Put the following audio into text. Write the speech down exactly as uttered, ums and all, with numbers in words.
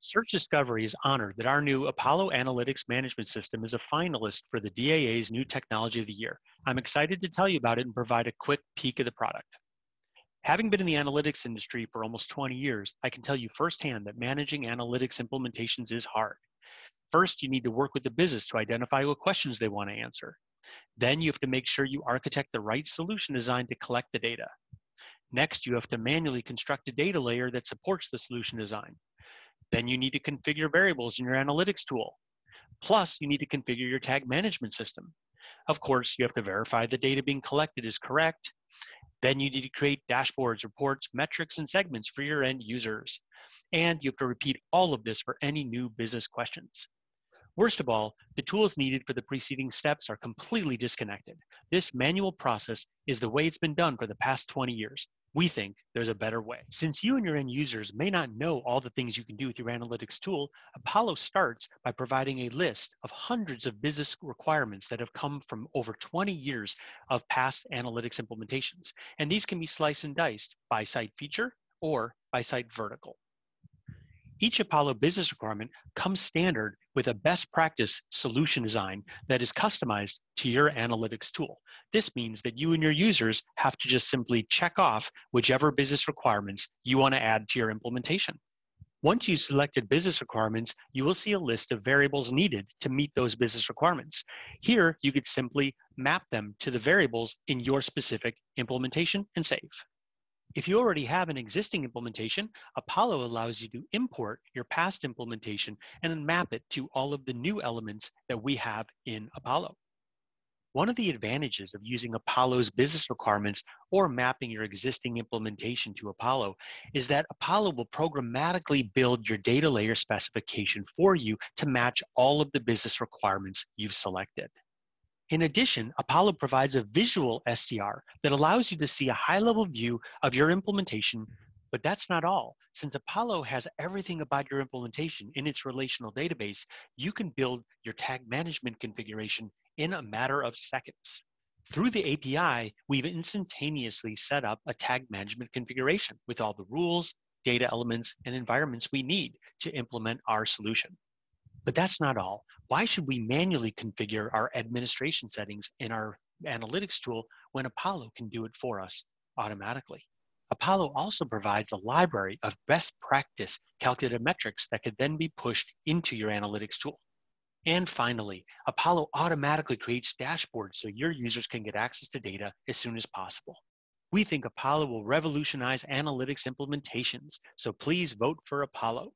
Search Discovery is honored that our new Apollo Analytics Management System is a finalist for the D A A's New Technology of the Year. I'm excited to tell you about it and provide a quick peek of the product. Having been in the analytics industry for almost twenty years, I can tell you firsthand that managing analytics implementations is hard. First, you need to work with the business to identify what questions they want to answer. Then you have to make sure you architect the right solution designed to collect the data. Next, you have to manually construct a data layer that supports the solution design. Then you need to configure variables in your analytics tool. Plus, you need to configure your tag management system. Of course, you have to verify the data being collected is correct. Then you need to create dashboards, reports, metrics, and segments for your end users. And you have to repeat all of this for any new business questions. Worst of all, the tools needed for the preceding steps are completely disconnected. This manual process is the way it's been done for the past twenty years. We think there's a better way. Since you and your end users may not know all the things you can do with your analytics tool, Apollo starts by providing a list of hundreds of business requirements that have come from over twenty years of past analytics implementations. And these can be sliced and diced by site feature or by site vertical. Each Apollo business requirement comes standard with a best practice solution design that is customized to your analytics tool. This means that you and your users have to just simply check off whichever business requirements you want to add to your implementation. Once you've selected business requirements, you will see a list of variables needed to meet those business requirements. Here, you could simply map them to the variables in your specific implementation and save. If you already have an existing implementation, Apollo allows you to import your past implementation and map it to all of the new elements that we have in Apollo. One of the advantages of using Apollo's business requirements or mapping your existing implementation to Apollo is that Apollo will programmatically build your data layer specification for you to match all of the business requirements you've selected. In addition, Apollo provides a visual S D R that allows you to see a high-level view of your implementation, but that's not all. Since Apollo has everything about your implementation in its relational database, you can build your tag management configuration in a matter of seconds. Through the A P I, we've instantaneously set up a tag management configuration with all the rules, data elements, and environments we need to implement our solution. But that's not all. Why should we manually configure our administration settings in our analytics tool when Apollo can do it for us automatically? Apollo also provides a library of best practice calculated metrics that could then be pushed into your analytics tool. And finally, Apollo automatically creates dashboards so your users can get access to data as soon as possible. We think Apollo will revolutionize analytics implementations, so please vote for Apollo.